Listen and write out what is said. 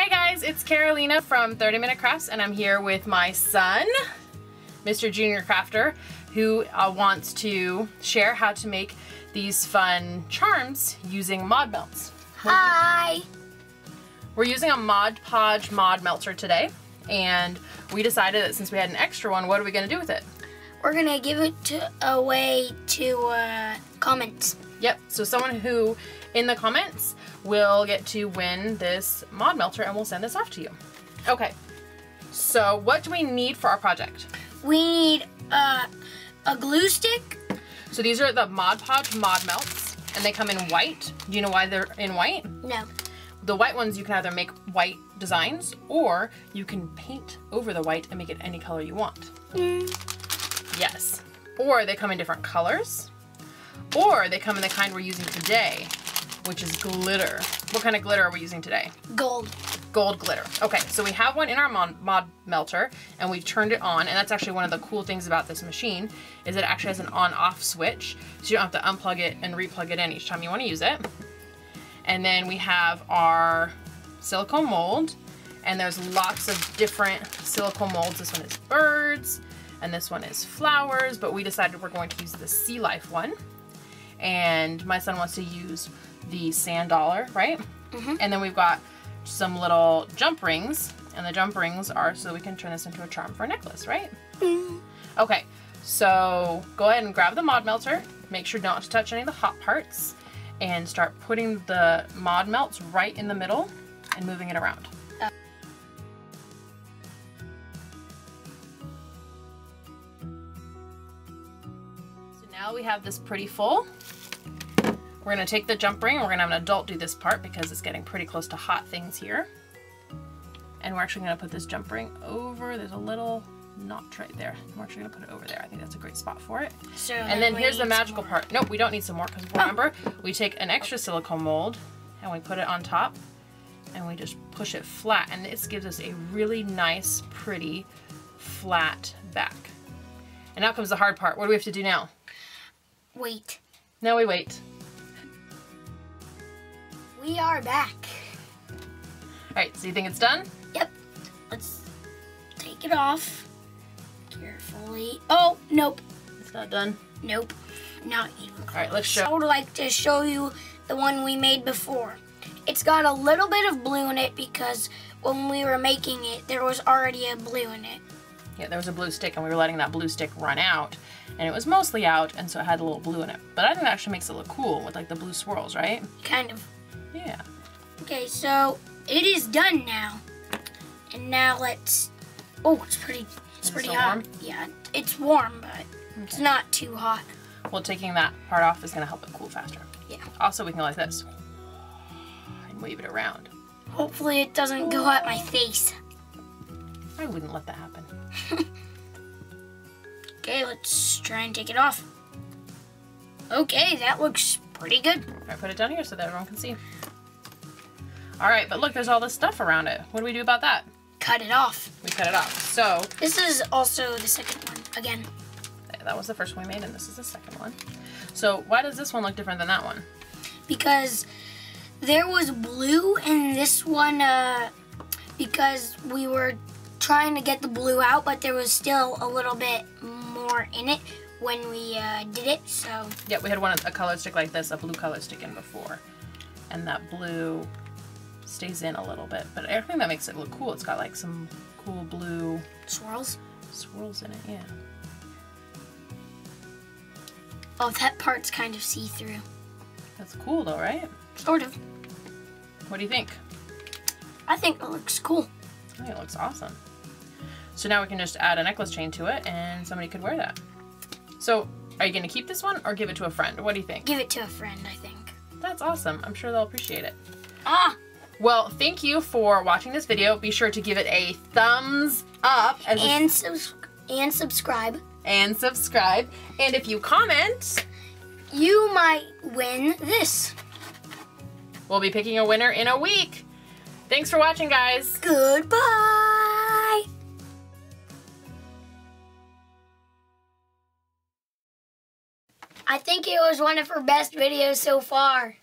Hey guys, it's Carolina from 30 Minute Crafts, and I'm here with my son, Mr. Junior Crafter, who wants to share how to make these fun charms using Mod Melts. Hi! We're using a Mod Podge Mod Melter today, and we decided that since we had an extra one, what are we going to do with it? We're going to give it away to comments. Yep, so someone who in the comments will get to win this Mod Melter, and we'll send this off to you. Okay, so what do we need for our project? We need a glue stick. So these are the Mod Podge Mod Melts, and they come in white. Do you know why they're in white? No. The white ones, you can either make white designs, or you can paint over the white and make it any color you want. Mm. Yes. Or they come in different colors, or they come in the kind we're using today, which is glitter. What kind of glitter are we using today? Gold. Gold glitter. Okay, so we have one in our Mod Melter, and we've turned it on, and that's actually one of the cool things about this machine, is it actually has an on-off switch, so you don't have to unplug it and replug it in each time you want to use it. And then we have our silicone mold, and there's lots of different silicone molds. This one is birds, and this one is flowers, but we decided we're going to use the sea life one. And my son wants to use the sand dollar, right? Mm-hmm. And then we've got some little jump rings, and the jump rings are so we can turn this into a charm for a necklace, right? Mm-hmm. Okay, so go ahead and grab the Mod Melter, make sure not to touch any of the hot parts, and start putting the Mod Melts right in the middle and moving it around. Now we have this pretty full. We're gonna take the jump ring, we're gonna have an adult do this part because it's getting pretty close to hot things here. And we're actually gonna put this jump ring over, there's a little notch right there. We're actually gonna put it over there. I think that's a great spot for it. So and then here's the magical part. Nope, we don't need some more because remember, we take an extra silicone mold and we put it on top and we just push it flat, and this gives us a really nice, pretty, flat back. And now comes the hard part. What do we have to do now? Wait. Now we wait. We are back. Alright, so you think it's done? Yep. Let's take it off carefully. Oh, nope. It's not done? Nope. Not even close. Alright, let's show. I would like to show you the one we made before. It's got a little bit of blue in it because when we were making it, there was already a blue in it. Yeah, there was a blue stick, and we were letting that blue stick run out, and it was mostly out, and so it had a little blue in it. But I think that actually makes it look cool with like the blue swirls, right? Kind of. Yeah. Okay, so it is done now, and now let's. Oh, it's pretty hot. Warm? Yeah, it's warm, but it's not too hot. Well, taking that part off is gonna help it cool faster. Yeah. Also, we can go like this and wave it around. Hopefully, it doesn't go at my face. I wouldn't let that happen. Okay, let's try and take it off. Okay, that looks pretty good. I put it down here so that everyone can see. Alright, but look, there's all this stuff around it. What do we do about that? Cut it off. We cut it off. So this is also the second one again. That was the first one we made, and this is the second one. So why does this one look different than that one? Because there was blue in this one because we were trying to get the blue out, but there was still a little bit more in it when we did it, so. Yeah, we had a colored stick like this, a blue colored stick in before, and that blue stays in a little bit, but I think that makes it look cool. It's got like some cool blue swirls in it, yeah. Oh, that part's kind of see-through. That's cool though, right? Sort of. What do you think? I think it looks cool. I think it looks awesome. So now we can just add a necklace chain to it, and somebody could wear that. So, are you going to keep this one or give it to a friend? What do you think? Give it to a friend, I think. That's awesome. I'm sure they'll appreciate it. Ah! Well, thank you for watching this video. Be sure to give it a thumbs up. And subscribe. And subscribe. And if you comment, you might win this. We'll be picking a winner in a week. Thanks for watching, guys. Goodbye. I think it was one of her best videos so far.